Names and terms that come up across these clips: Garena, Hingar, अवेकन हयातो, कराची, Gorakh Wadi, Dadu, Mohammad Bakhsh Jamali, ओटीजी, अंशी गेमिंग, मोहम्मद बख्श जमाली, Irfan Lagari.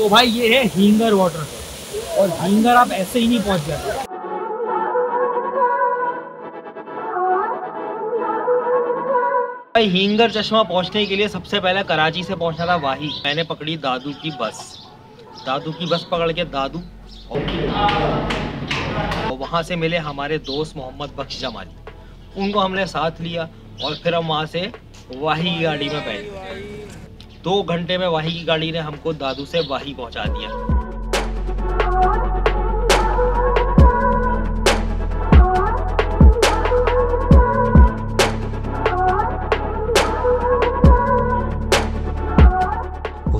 तो भाई ये है हिंगर वाटरफॉल, और हिंगर आप ऐसे ही नहीं पहुंच जाते। भाई हिंगर चश्मा पहुंचने के लिए सबसे पहले कराची से पहुंचना था वाही। मैंने पकड़ी दादू की बस, पकड़ के दादू और वहाँ से मिले हमारे दोस्त मोहम्मद बख्श जमाली, उनको हमने साथ लिया और फिर हम वहाँ से वाही की गाड़ी में बैठे। 2 घंटे में वाही की गाड़ी ने हमको दादू से वाही पहुँचा दिया।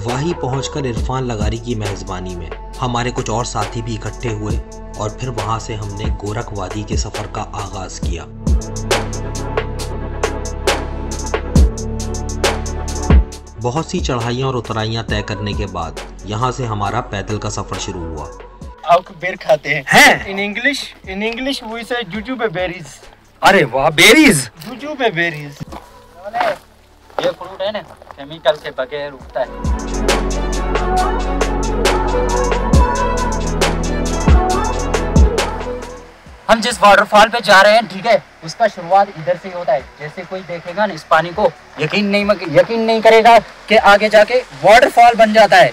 वाही पहुंचकर इरफान लगारी की मेज़बानी में हमारे कुछ और साथी भी इकट्ठे हुए और फिर वहां से हमने गोरख वादी के सफ़र का आगाज़ किया। बहुत सी चढ़ाइयाँ और उतराइयाँ तय करने के बाद यहां से हमारा पैदल का सफ़र शुरू हुआ। आप बेर खाते हैं? इन इंग्लिश वी से जूजू पे बेरीज। अरे वाह, बेरीज, जूजू पे बेरीज। ये फ्रूट है ना, केमिकल के बगैर उगता है। हम जिस वाटरफॉल पे जा रहे हैं, ठीक है, उसका शुरुआत इधर से ही होता है। जैसे कोई देखेगा ना इस पानी को, यकीन नहीं करेगा कि आगे जाके वाटरफॉल बन जाता है।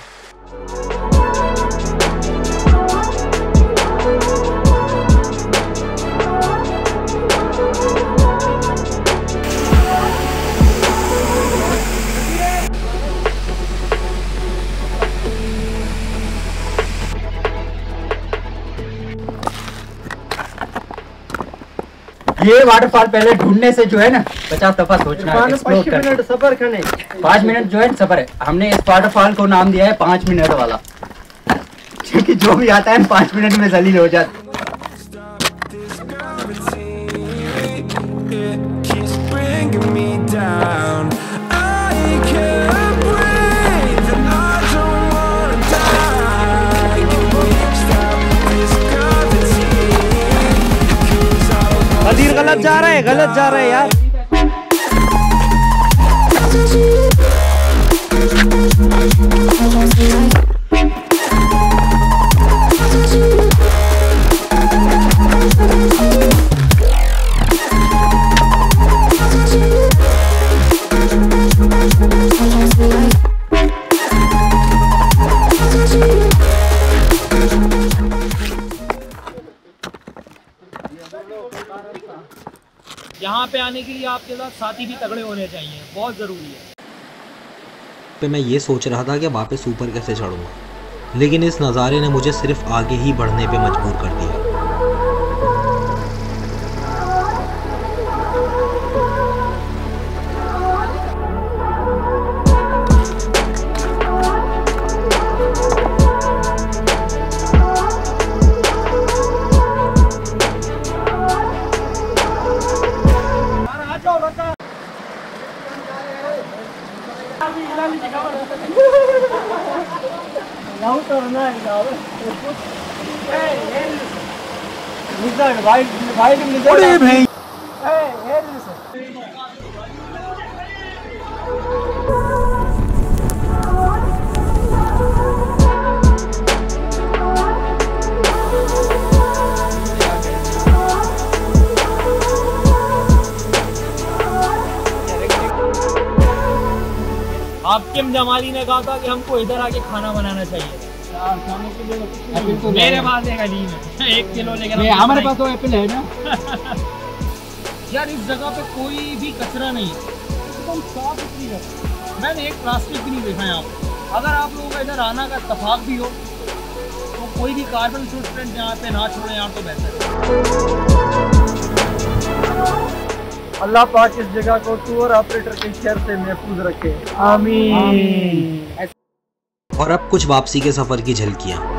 ये वाटरफॉल पहले ढूंढने से जो है ना 50 दफा सोचना है, एक्सप्लोर करना। 5 मिनट जो है सफर है। हमने इस वाटरफॉल को नाम दिया है 5 मिनट वाला, क्योंकि जो भी आता है 5 मिनट में जलील हो जाता है। गलत जा रहे हैं यार। यहाँ पे आने के लिए आपके साथ साथी भी तगड़े होने चाहिए, बहुत ज़रूरी है। पे मैं ये सोच रहा था कि वापस ऊपर कैसे चढ़ूँगा, लेकिन इस नज़ारे ने मुझे सिर्फ आगे ही बढ़ने पे मजबूर कर दिया। आपके जमाली ने कहा था कि हमको इधर आके खाना बनाना चाहिए। खाने के लिए तो मेरे पास एक अलीम है, 1 किलो लेकर हमारे पास तो एप्पल है ना। यार इस जगह पे कोई भी कचरा नहीं है, एकदम साफ सुथरी है। मैंने एक प्लास्टिक भी नहीं देखा है यहाँ पर। अगर आप लोगों का इधर आना का इत्तेफाक भी हो तो कोई भी कार्बन फुटप्रिंट यहाँ पे ना छोड़े, यहाँ तो बेहतर। अल्लाह पाक इस जगह को टूर ऑपरेटर के शर से महफूज रखे, आमीन। और अब कुछ वापसी के सफ़र की झलकियाँ।